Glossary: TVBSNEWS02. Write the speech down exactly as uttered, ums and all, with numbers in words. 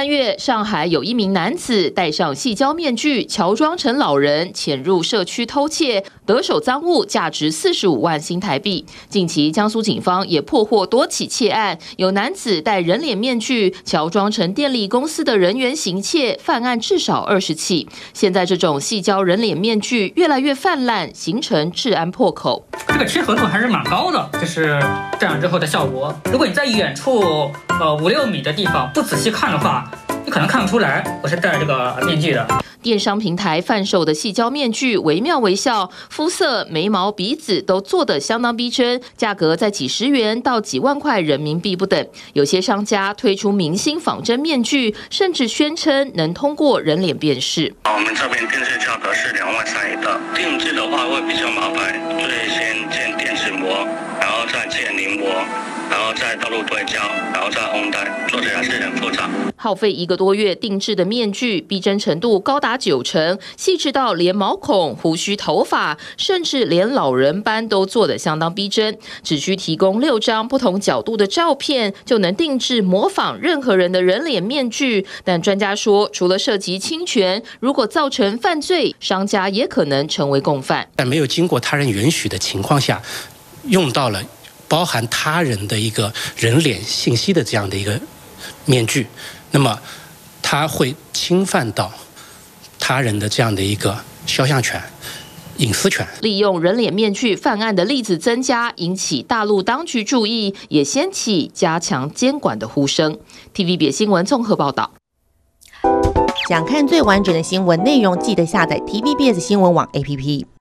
三月，上海有一名男子戴上细胶面具，乔装成老人，潜入社区偷窃，得手赃物价值四十五万新台币。近期，江苏警方也破获多起窃案，有男子戴人脸面具，乔装成电力公司的人员行窃，犯案至少二十起。现在这种细胶人脸面具越来越泛滥，形成治安破口。这个贴合度还是蛮高的，就是戴上之后的效果。如果你在远处，呃五六米的地方不仔细看的话， 你可能看不出来，我是戴这个面具的。电商平台贩售的细胶面具惟妙惟肖，肤色、眉毛、鼻子都做得相当逼真，价格在几十元到几万块人民币不等。有些商家推出明星仿真面具，甚至宣称能通过人脸辨识。我们这边电视价格是两万三一个，定制的话会比较麻烦，所以先建电视膜，然后再建临摹，然后再倒入硅胶，然后再烘干，做起来是很复杂。 耗费一个多月定制的面具，逼真程度高达九成，细致到连毛孔、胡须、头发，甚至连老人斑都做得相当逼真。只需提供六张不同角度的照片，就能定制模仿任何人的人脸面具。但专家说，除了涉及侵权，如果造成犯罪，商家也可能成为共犯。在没有经过他人允许的情况下，用到了包含他人的一个人脸信息的这样的一个面具。 那么，它会侵犯到他人的这样的一个肖像权、隐私权。利用人脸面具犯案的例子增加，引起大陆当局注意，也掀起加强监管的呼声。T V B 新闻综合报道。想看最完整的新闻内容，记得下载 T V B S 新闻网 A P P。